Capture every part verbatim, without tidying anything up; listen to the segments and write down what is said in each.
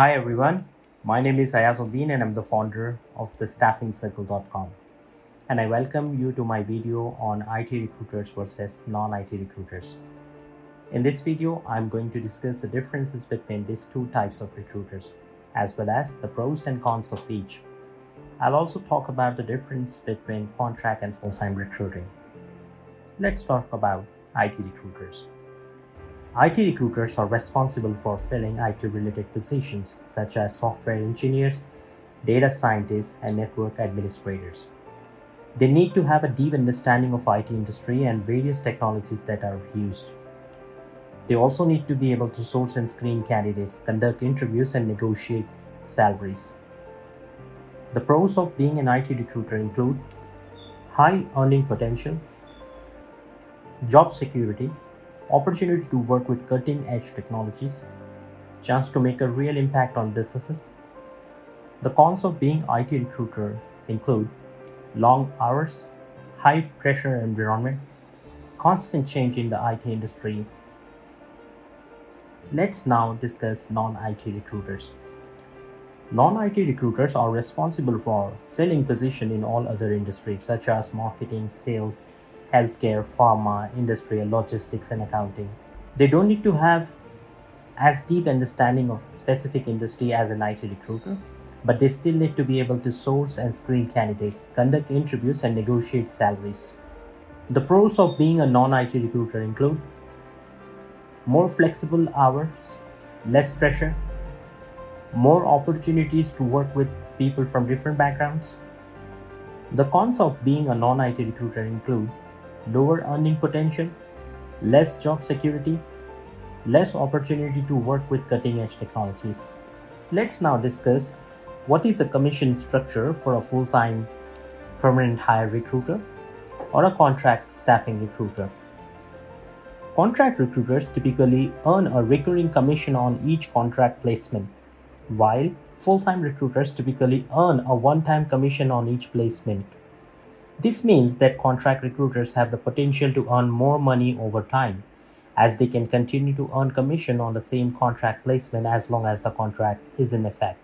Hi everyone, my name is Ayaz Odeen and I'm the founder of the staffing circle dot com, and I welcome you to my video on I T recruiters versus non-I T recruiters. In this video, I'm going to discuss the differences between these two types of recruiters, as well as the pros and cons of each. I'll also talk about the difference between contract and full-time recruiting. Let's talk about I T recruiters. I T recruiters are responsible for filling I T-related positions such as software engineers, data scientists, and network administrators. They need to have a deep understanding of I T industry and various technologies that are used. They also need to be able to source and screen candidates, conduct interviews, and negotiate salaries. The pros of being an I T recruiter include high earning potential, job security, opportunity to work with cutting-edge technologies, chance to make a real impact on businesses. The cons of being an I T recruiter include long hours, high-pressure environment, constant change in the I T industry. Let's now discuss non-I T recruiters. Non-I T recruiters are responsible for filling positions in all other industries such as marketing, sales, healthcare, pharma, industrial, logistics, and accounting. They don't need to have as deep understanding of specific industry as an I T recruiter, but they still need to be able to source and screen candidates, conduct interviews, and negotiate salaries. The pros of being a non-I T recruiter include more flexible hours, less pressure, more opportunities to work with people from different backgrounds. The cons of being a non-I T recruiter include lower earning potential, less job security, less opportunity to work with cutting-edge technologies. Let's now discuss what is the commission structure for a full-time permanent hire recruiter or a contract staffing recruiter. Contract recruiters typically earn a recurring commission on each contract placement, while full-time recruiters typically earn a one-time commission on each placement. This means that contract recruiters have the potential to earn more money over time, as they can continue to earn commission on the same contract placement as long as the contract is in effect.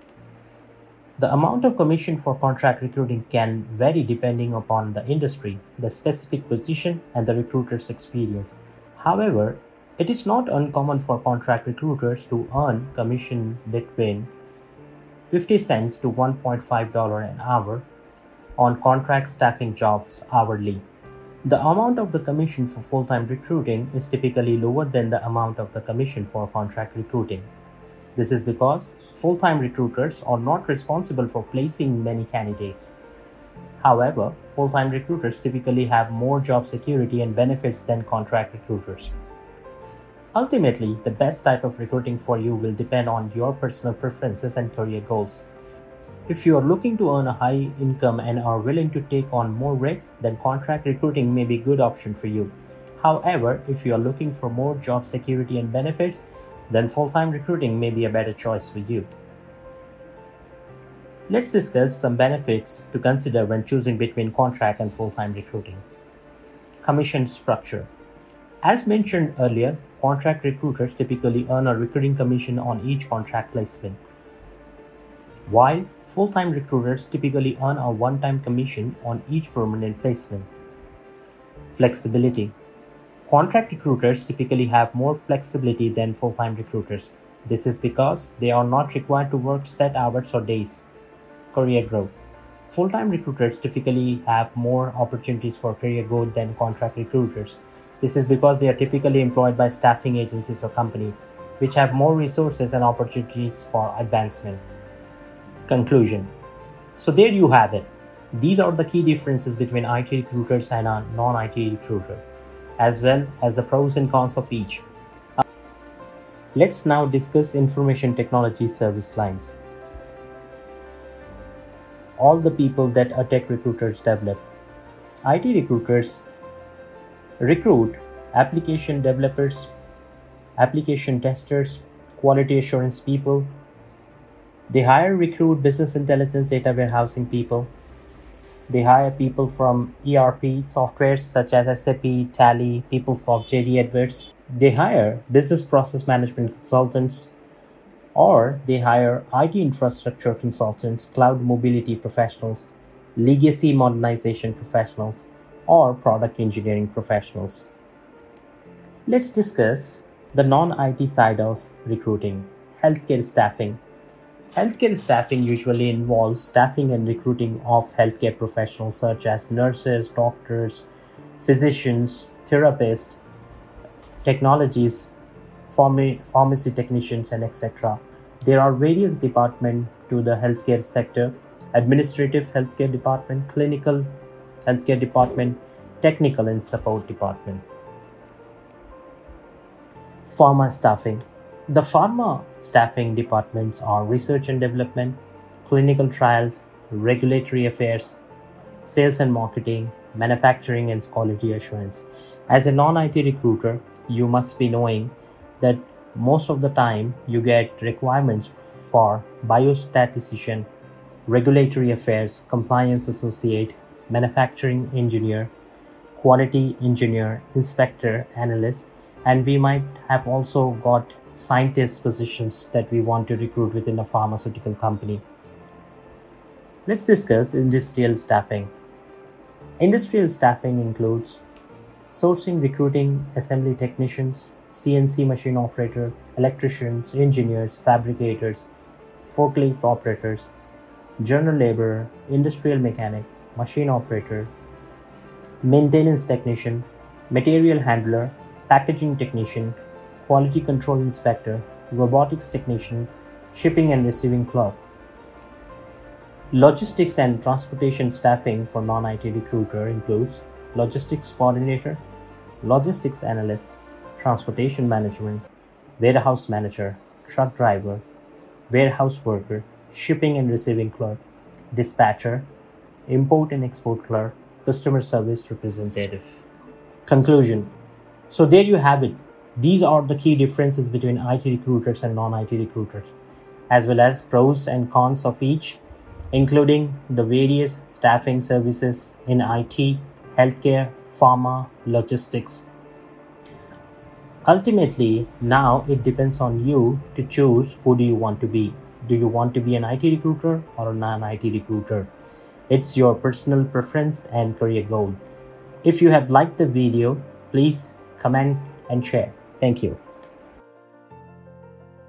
The amount of commission for contract recruiting can vary depending upon the industry, the specific position, and the recruiter's experience. However, it is not uncommon for contract recruiters to earn commission between fifty cents to one dollar fifty an hour on contract staffing jobs hourly. The amount of the commission for full-time recruiting is typically lower than the amount of the commission for contract recruiting. This is because full-time recruiters are not responsible for placing many candidates. However, full-time recruiters typically have more job security and benefits than contract recruiters. Ultimately, the best type of recruiting for you will depend on your personal preferences and career goals. If you are looking to earn a high income and are willing to take on more risks, then contract recruiting may be a good option for you. However, if you are looking for more job security and benefits, then full-time recruiting may be a better choice for you. Let's discuss some benefits to consider when choosing between contract and full-time recruiting. Commission structure. As mentioned earlier, contract recruiters typically earn a recurring commission on each contract placement, while full-time recruiters typically earn a one-time commission on each permanent placement. Flexibility. Contract recruiters typically have more flexibility than full-time recruiters. This is because they are not required to work set hours or days. Career growth. Full-time recruiters typically have more opportunities for career growth than contract recruiters. This is because they are typically employed by staffing agencies or companies, which have more resources and opportunities for advancement. Conclusion. So there you have it. These are the key differences between I T recruiters and a non-I T recruiter, as well as the pros and cons of each. Let's now discuss information technology service lines. All the people that a tech recruiters develop. I T recruiters recruit application developers, application testers, quality assurance people. They hire, recruit business intelligence, data warehousing people. They hire people from E R P softwares such as S A P, Tally, PeopleSoft, J D Edwards. They hire business process management consultants, or they hire I T infrastructure consultants, cloud mobility professionals, legacy modernization professionals, or product engineering professionals. Let's discuss the non-I T side of recruiting, healthcare staffing. Healthcare staffing usually involves staffing and recruiting of healthcare professionals such as nurses, doctors, physicians, therapists, technologists, pharma- pharmacy technicians, and et cetera. There are various departments to the healthcare sector: administrative healthcare department, clinical healthcare department, technical and support department. Pharma staffing. The pharma staffing departments are research and development, clinical trials, regulatory affairs, sales and marketing, manufacturing, and quality assurance. As a non-I T recruiter, you must be knowing that most of the time you get requirements for biostatistician, regulatory affairs, compliance associate, manufacturing engineer, quality engineer, inspector, analyst, and we might have also got scientist positions that we want to recruit within a pharmaceutical company. Let's discuss industrial staffing. Industrial staffing includes sourcing, recruiting, assembly technicians, C N C machine operator, electricians, engineers, fabricators, forklift operators, general laborer, industrial mechanic, machine operator, maintenance technician, material handler, packaging technician, quality control inspector, robotics technician, shipping and receiving clerk. Logistics and transportation staffing for non-I T recruiter includes logistics coordinator, logistics analyst, transportation management, warehouse manager, truck driver, warehouse worker, shipping and receiving clerk, dispatcher, import and export clerk, customer service representative. Conclusion. So there you have it. These are the key differences between I T recruiters and non-I T recruiters, as well as pros and cons of each, including the various staffing services in I T, healthcare, pharma, logistics. Ultimately, now it depends on you to choose who do you want to be. Do you want to be an I T recruiter or a non-I T recruiter? It's your personal preference and career goal. If you have liked the video, please comment and share. Thank you.